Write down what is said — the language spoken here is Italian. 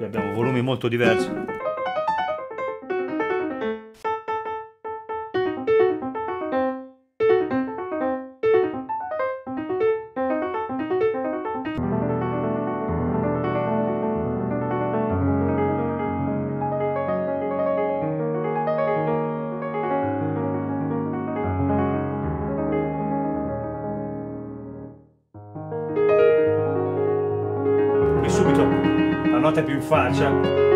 qui abbiamo volumi molto diversi. Subito la nota è più in faccia.